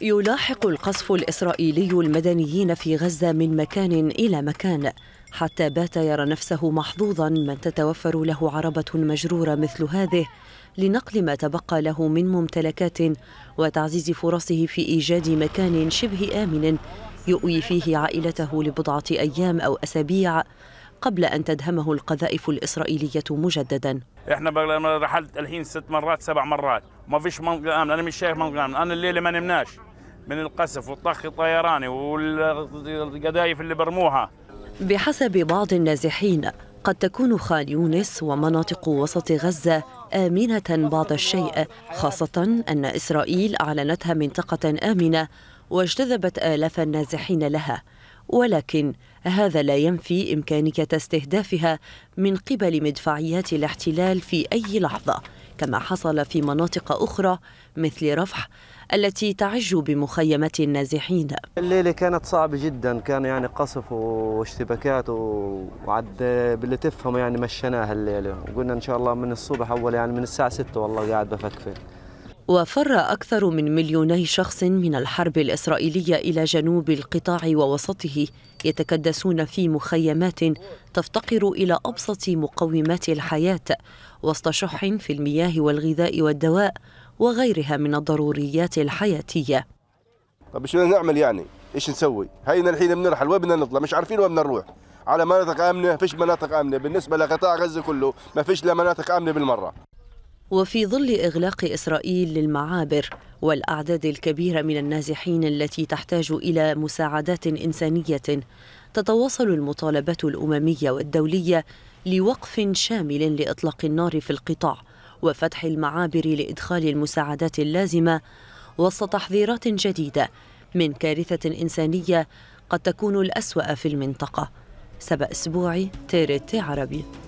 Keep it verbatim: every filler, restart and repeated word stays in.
يلاحق القصف الإسرائيلي المدنيين في غزة من مكان إلى مكان، حتى بات يرى نفسه محظوظاً من تتوفر له عربة مجرورة مثل هذه لنقل ما تبقى له من ممتلكات وتعزيز فرصه في إيجاد مكان شبه آمن يؤوي فيه عائلته لبضعة أيام أو أسابيع قبل أن تدهمه القذائف الإسرائيلية مجدداً. إحنا بقى رحلت الحين ست مرات سبع مرات، ما فيش منطقة آمن، أنا مش شايف منطقة آمن، أنا الليلة ما نمناش من القصف والطخ الطيراني والقذائف اللي برموها. بحسب بعض النازحين قد تكون خان يونس ومناطق وسط غزة آمنة بعض الشيء، خاصة أن إسرائيل أعلنتها منطقة آمنة واجتذبت آلاف النازحين لها، ولكن هذا لا ينفي إمكانية استهدافها من قبل مدفعيات الاحتلال في أي لحظة، كما حصل في مناطق أخرى مثل رفح التي تعج بمخيمات النازحين. الليلة كانت صعبة جدا، كان يعني قصف واشتباكات، وعد باللي تفهم يعني مشيناها الليلة، وقلنا إن شاء الله من الصبح أول يعني من الساعة ستة والله قاعد بفكفك. وفر أكثر من مليوني شخص من الحرب الإسرائيلية إلى جنوب القطاع ووسطه، يتكدسون في مخيمات تفتقر إلى أبسط مقومات الحياة وسط شح في المياه والغذاء والدواء وغيرها من الضروريات الحياتية. طب شو بدنا نعمل يعني؟ إيش نسوي؟ هينا الحين بنرحل، وين بدنا نطلع؟ مش عارفين وين بدنا نروح. على مناطق آمنة، فيش مناطق آمنة، بالنسبة لقطاع غزة كله ما فيش لا مناطق آمنة بالمرة. وفي ظل إغلاق إسرائيل للمعابر والأعداد الكبيرة من النازحين التي تحتاج إلى مساعدات إنسانية، تتواصل المطالبات الأممية والدولية لوقف شامل لإطلاق النار في القطاع وفتح المعابر لإدخال المساعدات اللازمة، وسط تحذيرات جديدة من كارثة إنسانية قد تكون الأسوأ في المنطقة. سبأ أسبوعي، تي آر تي عربي.